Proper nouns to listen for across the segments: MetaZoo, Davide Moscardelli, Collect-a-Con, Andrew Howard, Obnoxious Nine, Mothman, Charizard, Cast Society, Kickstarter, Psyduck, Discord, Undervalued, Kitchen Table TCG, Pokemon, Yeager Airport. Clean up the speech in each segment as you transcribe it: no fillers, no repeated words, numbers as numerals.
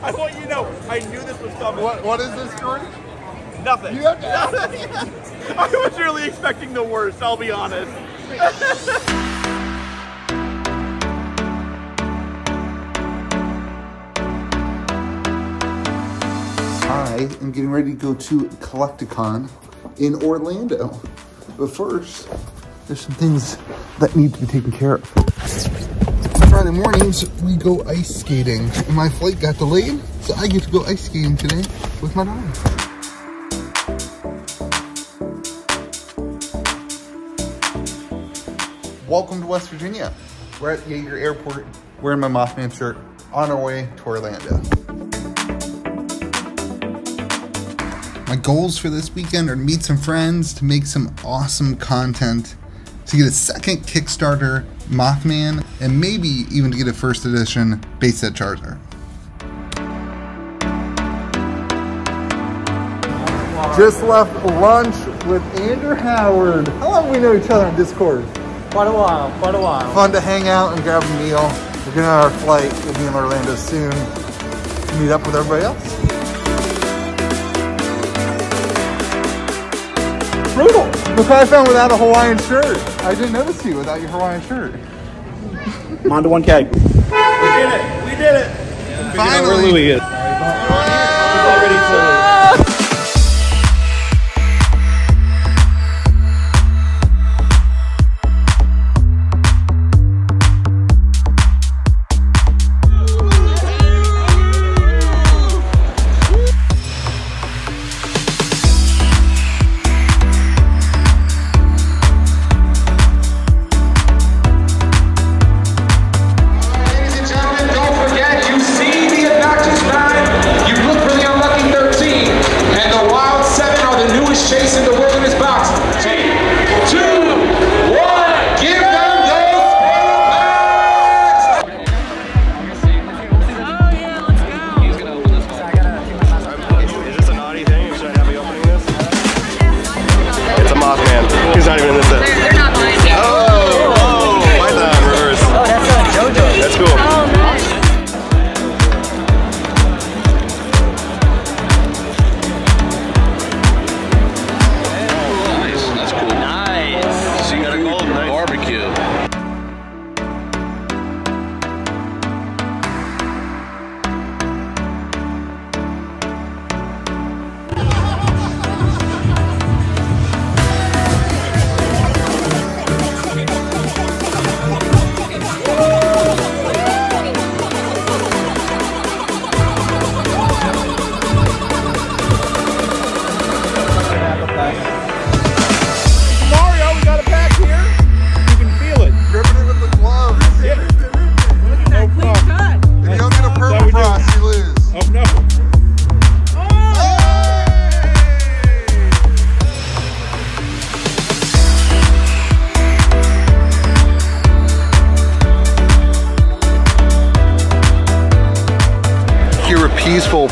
I want you to know, I knew this was coming. What is this, George? Nothing. You have to ask. I was really expecting the worst, I'll be honest. I am getting ready to go to Collect-a-Con in Orlando. But first, there's some things that need to be taken care of. Friday mornings, we go ice skating. My flight got delayed, so I get to go ice skating today with my dog. Welcome to West Virginia. We're at Yeager Airport, wearing my Mothman shirt, on our way to Orlando. My goals for this weekend are to meet some friends, to make some awesome content, to get a second Kickstarter Mothman, and maybe even to get a first edition base set Charizard. Just left lunch with Andrew Howard. How long have we known each other on Discord? Quite a while, quite a while. Fun to hang out and grab a meal. We're getting on our flight, we'll be in Orlando soon. Meet up with everybody else. Brutal! Look what I found without a Hawaiian shirt. I didn't notice you without your Hawaiian shirt. I'm on to 1K. We did it! Yeah. Finally! Where Louis is. Already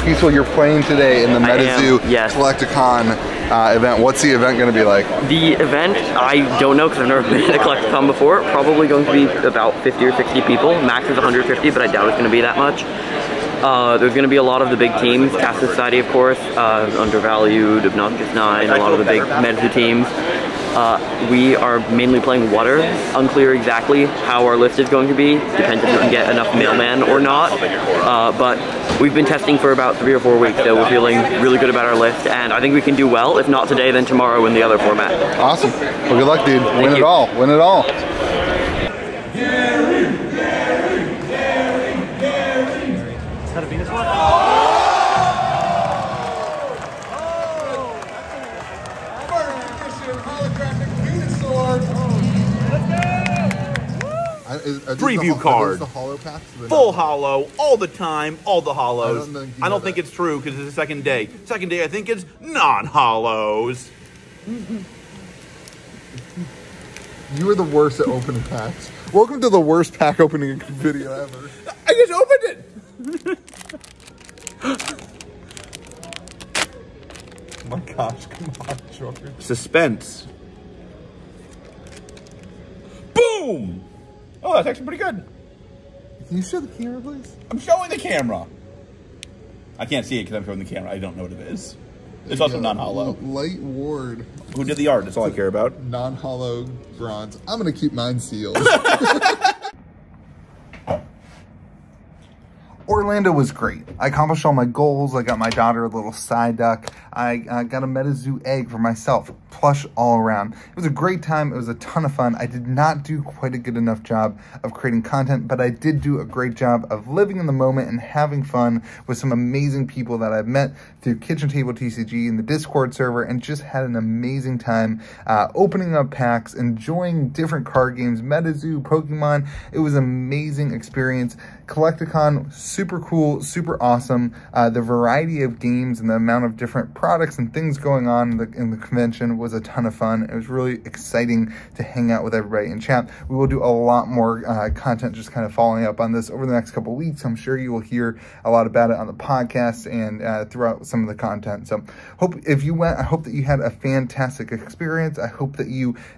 peaceful. You're playing today in the MetaZoo Collect-a-Con event. What's the event going to be like? The event, I don't know because I've never been to Collect-a-Con before. Probably going to be about 50 or 60 people. Max is 150, but I doubt it's going to be that much. There's going to be a lot of the big teams. Cast Society, of course, Undervalued, Obnoxious Nine, a lot of the big MetaZoo teams. We are mainly playing water. Unclear exactly how our list is going to be. Depends if we can get enough mailman or not. But we've been testing for about 3 or 4 weeks, so we're feeling really good about our list. And I think we can do well. If not today, then tomorrow in the other format. Awesome. Well, good luck, dude. Win it all. Win it all. Is that a Venus one? Preview card. Full hollow, all the time, all the hollows. I don't think it's true because it's the second day. Second day, I think it's non-hollows. You are the worst at opening packs. Welcome to the worst pack opening video ever. I just opened it! Oh my gosh, come on, George. Suspense. Boom! Oh, that's actually pretty good. Can you show the camera, please? I'm showing the camera. I can't see it because I'm showing the camera. I don't know what it is. It's also non-hollow. Light Ward. Who did the art? That's all I care about. Non-hollow bronze. I'm going to keep mine sealed. Orlando was great. I accomplished all my goals. I got my daughter a little Psyduck. I got a MetaZoo egg for myself. Plush all around. It was a great time. It was a ton of fun. I did not do quite a good enough job of creating content, but I did do a great job of living in the moment and having fun with some amazing people that I've met through Kitchen Table TCG and the Discord server, and just had an amazing time opening up packs, enjoying different card games, MetaZoo, Pokemon. It was an amazing experience. Collect-a-Con, super cool, super awesome. The variety of games and the amount of different products and things going on in the convention was a ton of fun. It was really exciting to hang out with everybody and chat. We will do a lot more content just kind of following up on this over the next couple of weeks. I'm sure you will hear a lot about it on the podcast and throughout some of the content. So I hope that you had a fantastic experience. I hope that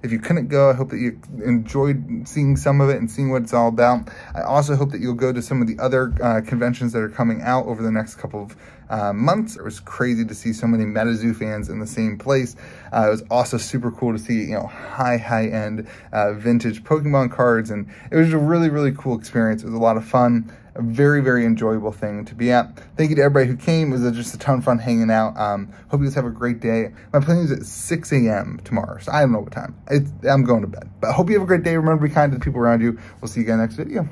if you couldn't go, I hope that you enjoyed seeing some of it and seeing what it's all about. I also hope that you'll go to some of the other conventions that are coming out over the next couple of months. It was crazy to see so many MetaZoo fans in the same place. It was also super cool to see, you know, high-end vintage Pokemon cards, and it was a really, really cool experience. It was a lot of fun. A very, very enjoyable thing to be at. Thank you to everybody who came. It was just a ton of fun hanging out. Hope you guys have a great day. My plane is at 6 a.m. tomorrow, so I don't know what time. I'm going to bed. But hope you have a great day. Remember to be kind to the people around you. We'll see you guys next video.